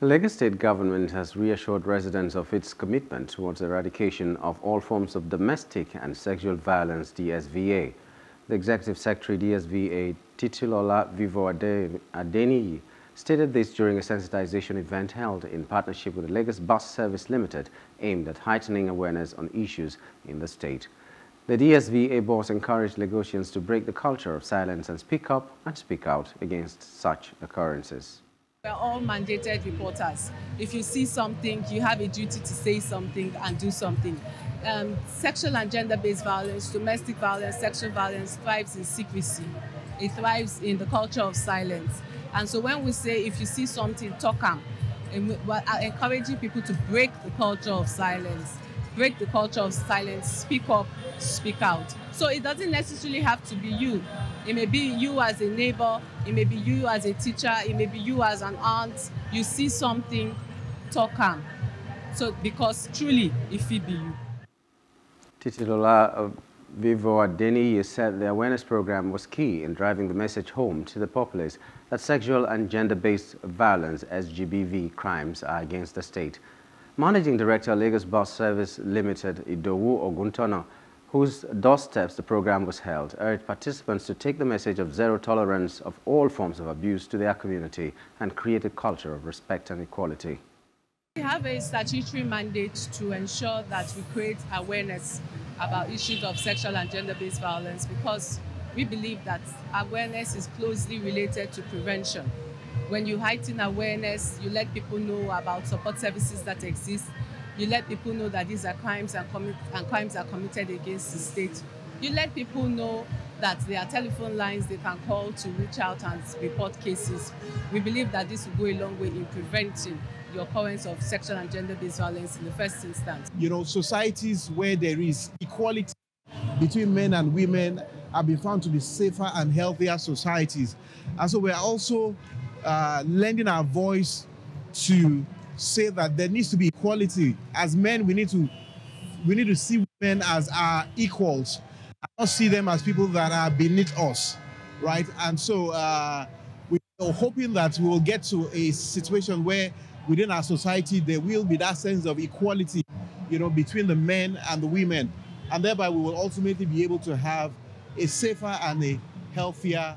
The Lagos state government has reassured residents of its commitment towards the eradication of all forms of domestic and sexual violence (DSVA). The Executive Secretary DSVA, Titilola Vivour-Adeniyi, stated this during a sensitization event held in partnership with the Lagos Bus Service Limited, aimed at heightening awareness on issues in the state. The DSVA boss encouraged Lagosians to break the culture of silence and speak up and speak out against such occurrences. We are all mandated reporters. If you see something, you have a duty to say something and do something. Sexual and gender-based violence, domestic violence, sexual violence thrives in secrecy. It thrives in the culture of silence. And so when we say, if you see something, talk am, and we are encouraging people to break the culture of silence. Break the culture of silence, speak up, speak out. So it doesn't necessarily have to be you. It may be you as a neighbor, it may be you as a teacher, it may be you as an aunt. You see something, talk am. So, because truly, if it be you. Titilola Vivour-Adeniyi said the awareness program was key in driving the message home to the populace that sexual and gender-based violence, SGBV, crimes are against the state. Managing Director, Lagos Bus Service Limited, Idowu Oguntona, whose doorsteps the program was held, urged participants to take the message of zero tolerance of all forms of abuse to their community and create a culture of respect and equality. We have a statutory mandate to ensure that we create awareness about issues of sexual and gender-based violence, because we believe that awareness is closely related to prevention. When you heighten awareness, you let people know about support services that exist. You let people know that these are crimes and crimes are committed against the state. You let people know that there are telephone lines they can call to reach out and report cases. We believe that this will go a long way in preventing the occurrence of sexual and gender-based violence in the first instance. You know, societies where there is equality between men and women have been found to be safer and healthier societies. And so we are also lending our voice to say that there needs to be equality. As men, we need to see women as our equals, not see them as people that are beneath us, right? And so we are hoping that we will get to a situation where within our society there will be that sense of equality, you know, between the men and the women, and thereby we will ultimately be able to have a safer and a healthier.